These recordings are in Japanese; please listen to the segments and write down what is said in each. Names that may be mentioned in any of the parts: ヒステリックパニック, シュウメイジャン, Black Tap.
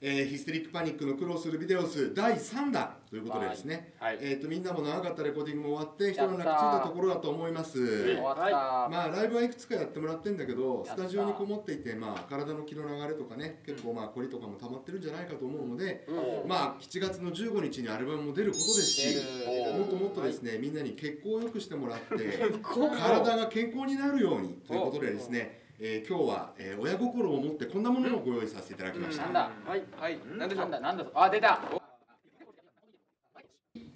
ヒステリックパニックの苦労するビデオ数第3弾ということでですね、みんなも長かったレコーディングも終わって一段落ついたところだと思います。まあライブはいくつかやってもらってるんだけど、スタジオにこもっていて、まあ体の気の流れとかね、結構まあ凝りとかも溜まってるんじゃないかと思うので、まあ7月の15日にアルバムも出ることですし、もっともっとですね、みんなに血行を良くしてもらって体が健康になるようにということでですね、今日は親心を持ってこんなものをご用意させていただきました。なんだ、はいはい、なんでしょう、なんだ、あ、出た。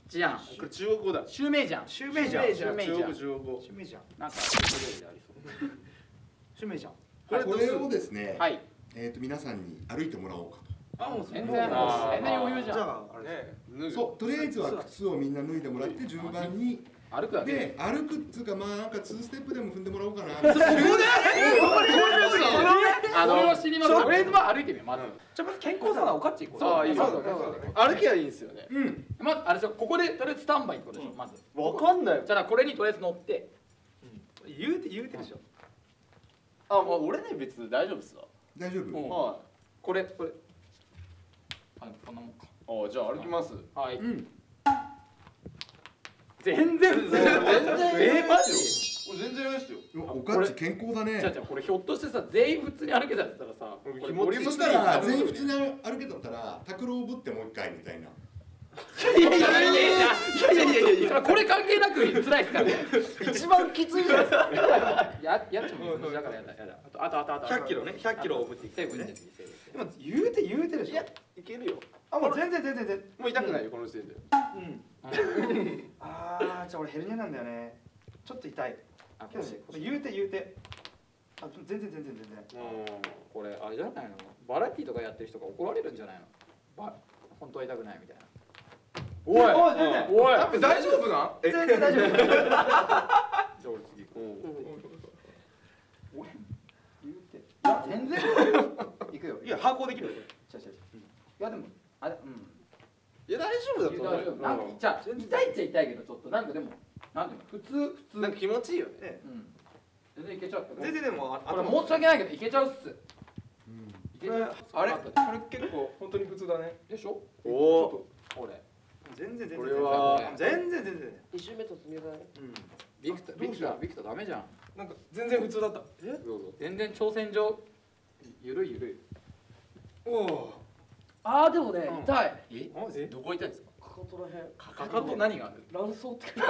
じゃん、これ中国語だ。シュウメイジャン、シュウメイジャン、シュウメイジャン、シュウメイジャン、なんかシュウメイジャン。これをですね、皆さんに歩いてもらおうかと。あ、もう全然余裕じゃん。じゃああれね、そう、とりあえずは靴をみんな脱いでもらって順番に。歩くで、歩くっつうか、まあなんか2ステップでも踏んでもらおうかな。俺は歩いてみよう。まずじゃあまず健康さがおかっちいこう。そういい。歩きゃいいんですよね。うん。まずあれじゃここでとりあえずスタンバイってことでしょ。まず。わかんないよ。じゃあこれにとりあえず乗って。言うてでしょ。あ、まあ俺ね別に大丈夫っすわ。大丈夫。はい。これ。あ、こんなもんか。あ、じゃあ歩きます。はい。うん。全然マジ全然ないですよ。おかっち健康だね。これひょっとしてさ、全員普通に歩けたらさ、そしたら全員普通に歩けたら拓郎をぶってもう一回みたいな。いやこれ関係なく辛いですからね。一番きついじゃないですか。やっちゃもうだからやだ。あと100キロね、100キロをぶっていきたいね。今言うてるでしょ。いけるよ。あ、もう全然もう痛くないよこの時点で。うん。ああ、じゃあ俺ヘルニアなんだよね。ちょっと痛い。あ、言うて。あ、全然。これあれじゃないの？バラエティとかやってる人が怒られるんじゃないの？本当は痛くないみたいな。おい。大丈夫な？全然大丈夫。じゃあ俺次こう。おい。言うて。全然。行くよ。いや反抗できる。いやでもあれ、うん、いや大丈夫だと思うよ。なんかじゃあ痛いっちゃ痛いけど、ちょっとなんかでもなんていうの、普通なんか気持ちいいよね。全然いけちゃう。全然でもあと申し訳ないけどいけちゃうっす。あれこれ結構本当に普通だね。でしょ。おお。俺全然。一周目と積み重ね。うん。ビクターダメじゃん。なんか全然普通だった。え？全然挑戦状ゆるい。おお。あーでもね、痛い。え？マジ？どこ痛いですか？かかとらへん。かかと何がある？卵巣って。やっ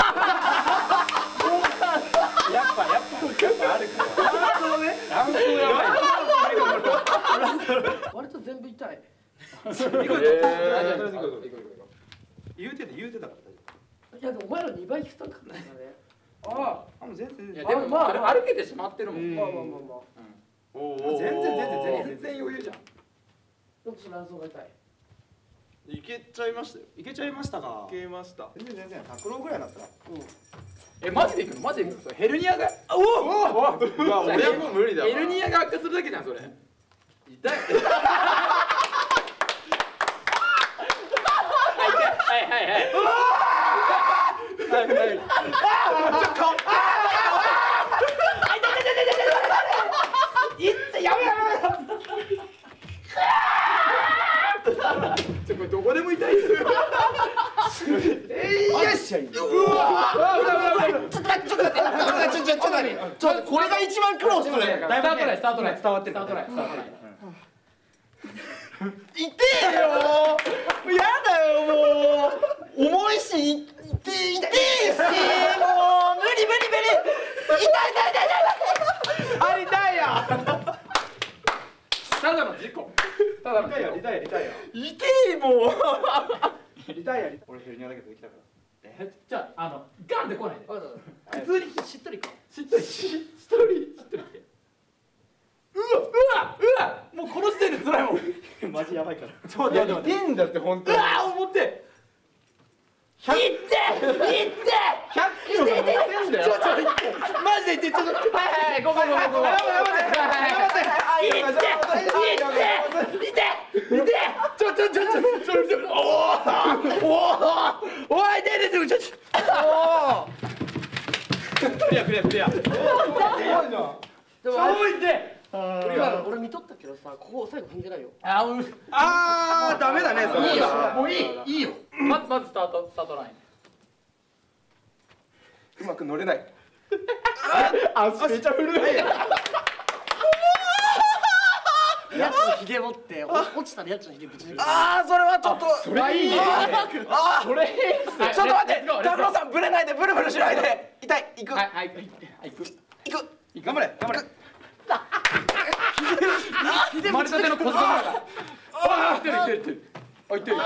ぱあるから。卵巣ね。卵巣やばい。割と全部痛い。行こう。言うてたから。いやでもお前ら2倍きつかったね。ああ。もう全然。いやでもまあ歩けてしまってるもん。まあ。おお。全然余裕じゃん。よく卵巣が痛い。いけちゃいましたか。いけました。全然100キロぐらいだったら。マジでいくの。ヘルニアが。おお。俺も無理だ。ヘルニアが悪化するだけじゃんそれ。痛い。はい。ああ。顔。どこでも痛いですよ。ちょっとこれが一番苦労する。スタートない伝わってる。痛えよ。やだよもう。重いし痛えしもう無理。痛い。あれ痛いや。ただの事故。リタイアもうリタイア。俺ヘルニアだけどできたから。じゃあガンで来ないで、普通にしっとりで。うわもうこの時点で辛いもん。マジやばいから。ちょっと待って、いいんだって本当に。うわ思って100キロが持ってんだよ。マジで言って、ちょっとはいごめんここ最後踏んでないよ。ああダメだね。いいよもういいいいよ。まずスタートライン。うまく乗れない。足めちゃ古い。やつのひげ持って落ちたらやつのひげぶち抜ける。ああそれはちょっと。それいいね。ああこれちょっと待って拓郎さんブレないでブルブルしないで痛い行く。頑張れ頑張れ。生まれたての小僧が。ああ痛い痛い痛い。あ痛い。あやめてやめて。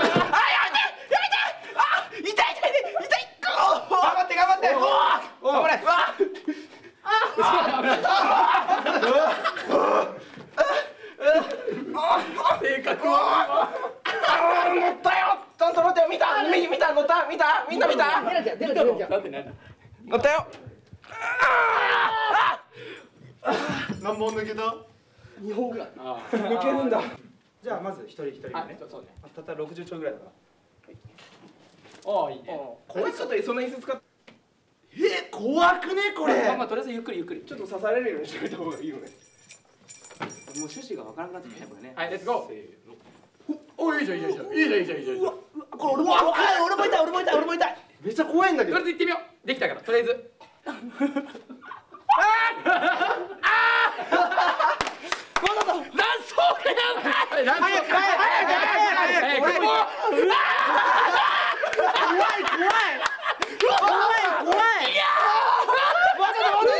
あ痛い痛い痛い。頑張って頑張って。頑張れ。ああ。性格は乗ったよ。ちゃんと乗ったよ。見た乗った見たみんな見た。乗ったよ。何本抜けた？2本ぐらい。抜けるんだ。じゃあまず一人ね。たった60兆ぐらいだから。ああいいね。こいつとそんな椅子使って。怖くねこれ。まあとりあえずゆっくりゆっくり。ちょっと刺されるようにしておいた方がいいよね。もう趣旨がわからなくなってきたこれね。はい、レッツゴー。お、いいじゃんいいじゃんいいじゃん。うわ、これ俺も痛い。めっちゃ怖いんだけど。とりあえず行ってみよう。できたからとりあえず。ああ。このと。なんそれやばい。早く。怖い。いや。頑張れ。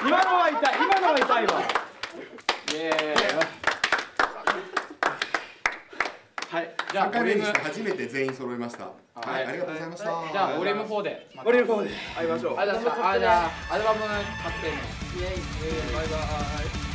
今のは痛いわ。はい、じゃあ初めて全員揃いました。はい、ありがとうございました。じゃあボリューム4で会いましょう。じゃあアルバム確定。バイバイ。